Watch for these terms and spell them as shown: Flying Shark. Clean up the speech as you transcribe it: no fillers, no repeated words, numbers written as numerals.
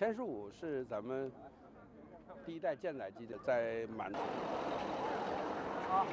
前十五是咱们第一代舰载机的在满。好。